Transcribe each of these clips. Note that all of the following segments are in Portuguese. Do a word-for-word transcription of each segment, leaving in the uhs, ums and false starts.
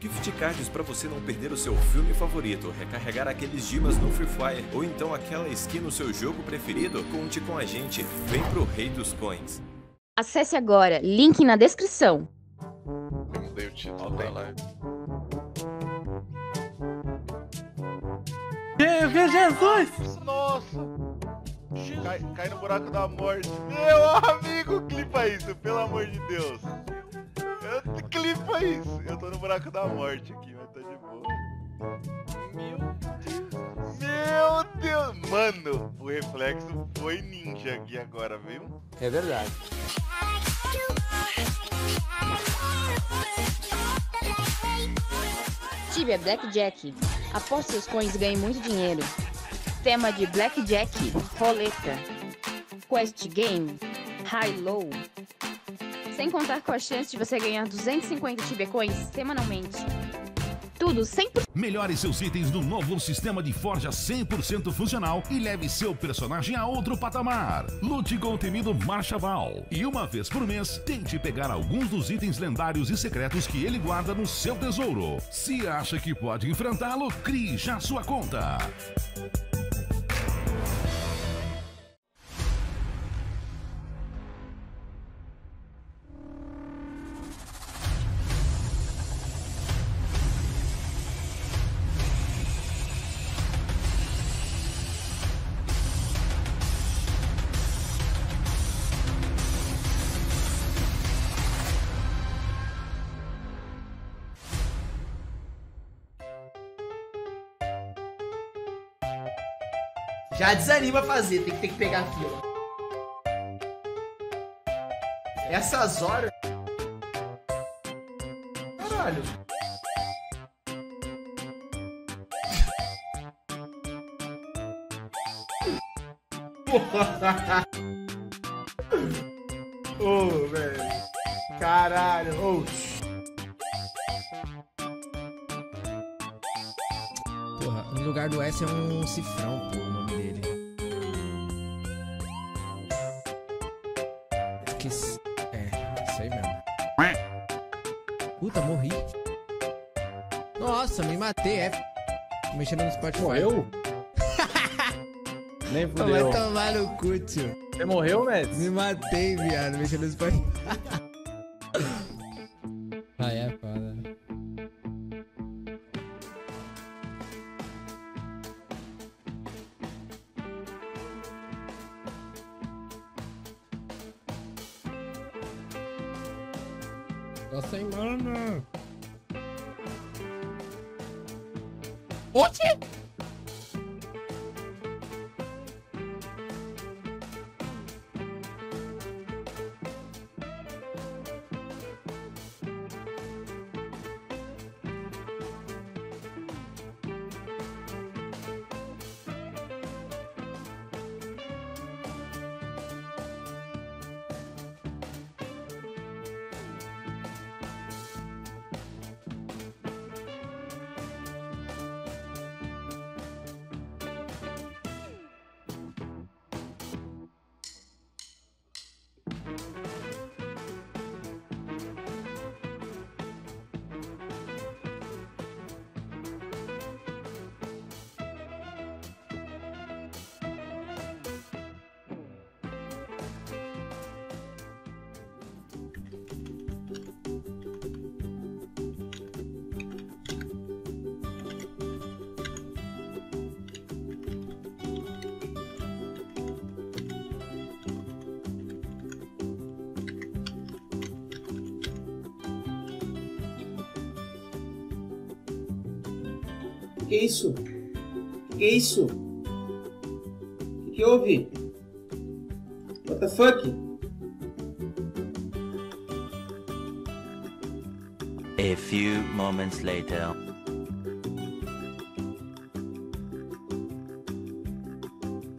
Gift cards para você não perder o seu filme favorito, recarregar aqueles gemas no Free Fire ou então aquela skin no seu jogo preferido, conte com a gente, vem pro Rei dos Coins. Acesse agora, link na descrição. Eu mudei o título da live. Jesus! Nossa! Jesus. Cai, cai no buraco da morte. Meu amigo, clipa isso, pelo amor de Deus. Eu, clipa isso! Eu tô no buraco da morte aqui, mas tá de boa. Meu Deus! Meu Deus! Mano, o reflexo foi ninja aqui agora, viu? É verdade. Tibia Blackjack. Aposte seus coins e ganhe muito dinheiro. Tema de Blackjack, roleta, quest game, high-low. Sem contar com a chance de você ganhar duzentos e cinquenta Tibia Coins semanalmente. Tudo cem por cento. Melhore seus itens no novo sistema de forja cem por cento funcional e leve seu personagem a outro patamar. Lute com o temido Marchaval. E uma vez por mês, tente pegar alguns dos itens lendários e secretos que ele guarda no seu tesouro. Se acha que pode enfrentá-lo, crie já sua conta. Já desanima fazer, tem que ter que pegar a fila. Essas horas... Caralho. Oh, velho. Caralho. Oh. Porra, no lugar do S é um cifrão, pô, o nome dele. Que... É, isso aí mesmo. Puta, morri. Nossa, me matei, é. Mexendo no Spotfire. Morreu? Nem fudeu. Vai tomar no cu, tio. Você morreu, Mads? Me matei, viado, mexendo no Spotfire. Ah, é foda. Tô sem mana. Oxi! Que isso? Que isso? Que, que houve? What the fuck? A few moments later.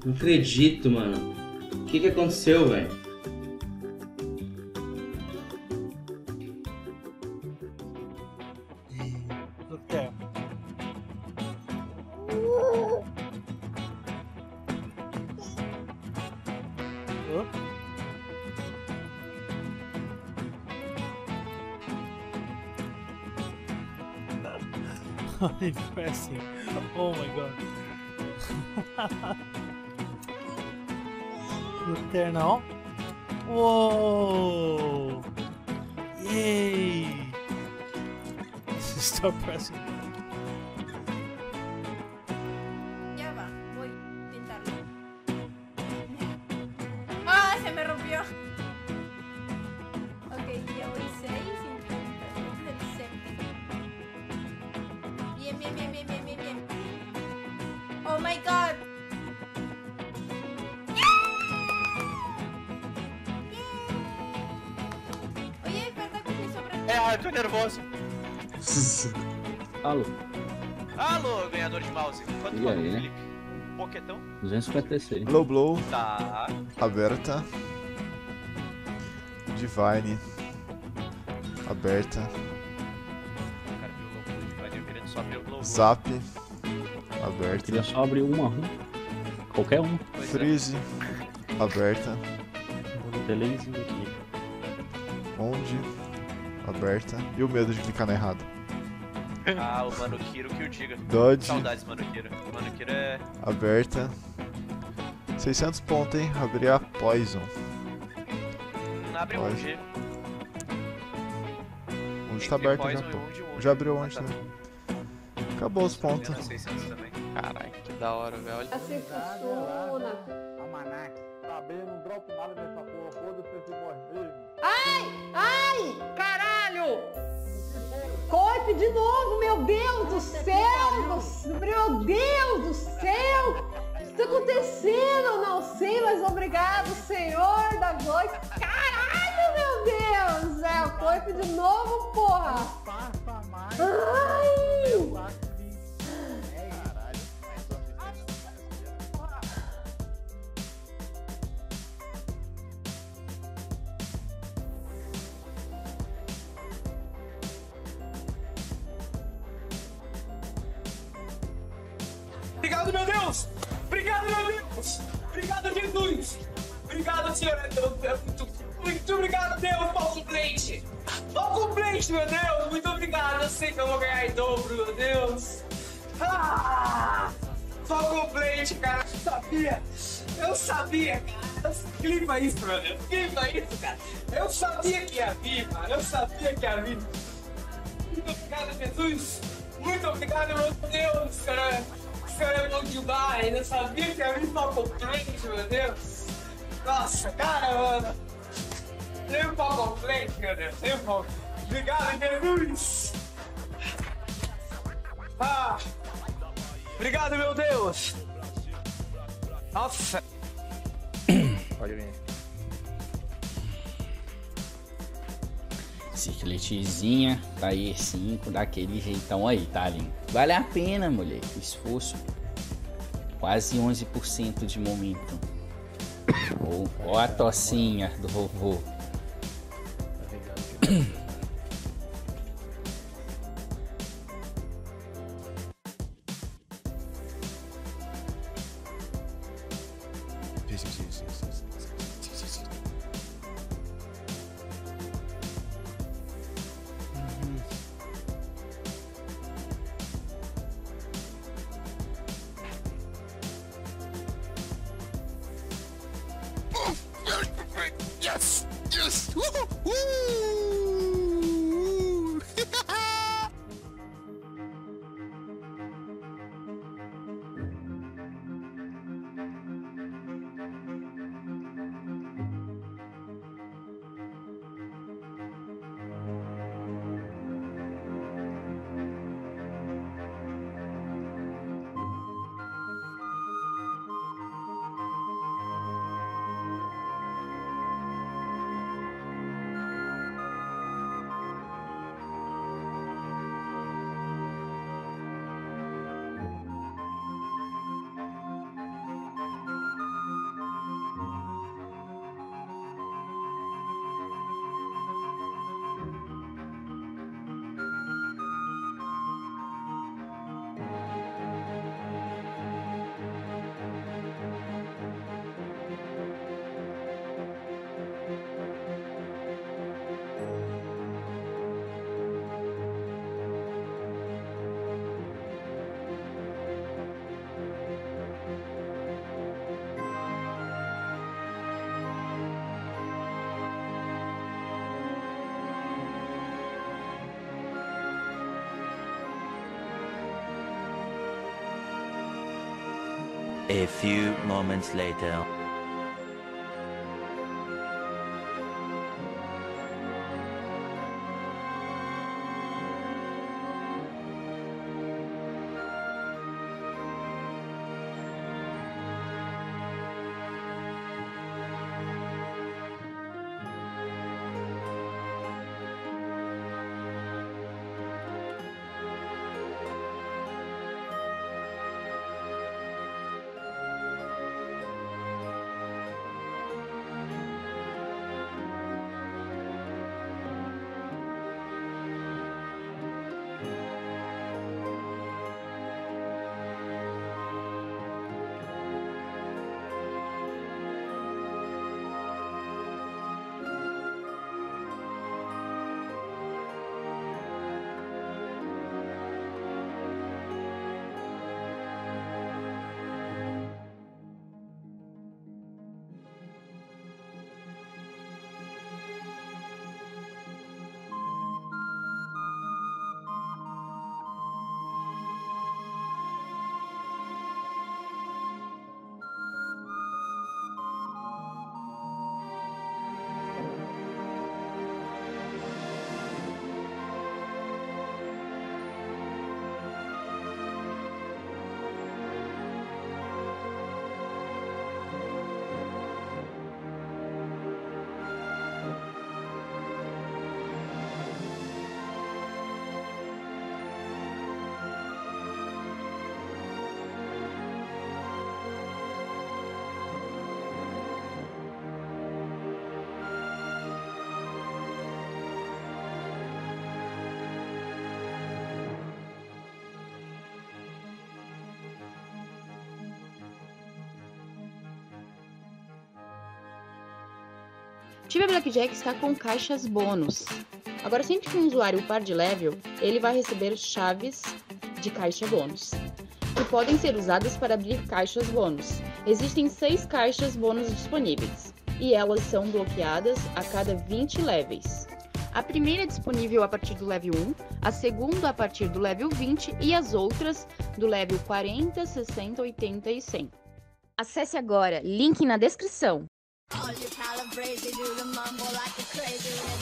Não acredito, mano. O que que aconteceu, velho? O que é? Impressive. Oh my god. Good there now. Whoa! Yay! Stop pressing. Ya va, voy a pintarlo. ¡Ah! Se me rompió. Ok, ya voy seis. Bien, bien, bien, bien, bien, bien, bien. Oh my god. Yeah! Yeah! Oye, espera que me sobra. É, eu tô nervoso. Alô. Alô, ganhador de mouse. Quanto e valor, aí, Felipe? Um poquetão? duzentos e cinquenta e seis. Low blow. Tá. Aberta. Divine. Aberta. Zap, aberta. Queria só abrir uma, uma. Qualquer um. Freeze, é. Aberta. Beleza, aqui. Onde, aberta. E o medo de clicar na errada. Ah, o Mano Kiro que eu diga. Dodge. Saudades, Mano Kiro. Mano Kiro é... Aberta. seiscentos pontos, hein? Abrir a Poison. Não abre um G. Onde tá aberto já, pô. Um um. Já abriu onde, ah, tá, né? Acabou os pontos. Caralho, que da hora, velho. Assim funciona. Almanac. Saber, não dropo nada dessa porra. Foda-se esse morrinho. Ai! Ai! Caralho! Coipe de novo, meu Deus do céu! Meu Deus do céu! O que está acontecendo? Não sei, mas obrigado, Senhor da Voz. Caralho, meu Deus! É, o coipe de novo, porra! Passa mais! Ai! Obrigado, meu Deus! Obrigado, meu Deus! Obrigado, Jesus! Obrigado, Senhor! Muito, muito obrigado, Deus! Pau complete! Pau complete, meu Deus! Muito obrigado! Eu sei que eu vou ganhar em dobro, meu Deus! Ah! Pau complete, cara! Eu sabia! Eu sabia, cara! Clipa isso, meu Deus! Clipa isso, cara! Eu sabia que ia vir, cara! Eu sabia que ia vir! Muito obrigado, Jesus! Muito obrigado, meu Deus, cara! Cara, eu não de bar, ainda sabia que ia vir pra complete, meu Deus. Nossa, cara, mano. Nem o pau complete, meu Deus. Nem o pau. Obrigado, Jesus. Ah. Obrigado, meu Deus. Nossa. Pode vir. Cicletezinha, tá aí cinco, daquele jeitão aí, tá lindo. Vale a pena, mulher, esforço. Quase onze por cento de momento. Ó, oh, oh, a tocinha do vovô. Yes! Yes! Woo! Woo! A few moments later. Tibia Blackjack está com caixas bônus. Agora, sempre que um usuário par de level, ele vai receber chaves de caixa bônus, que podem ser usadas para abrir caixas bônus. Existem seis caixas bônus disponíveis, e elas são bloqueadas a cada vinte levels. A primeira é disponível a partir do level um, a segunda a partir do level vinte e as outras do level quarenta, sessenta, oitenta e cem. Acesse agora, link na descrição. All you calibrated do the mumble like a crazy.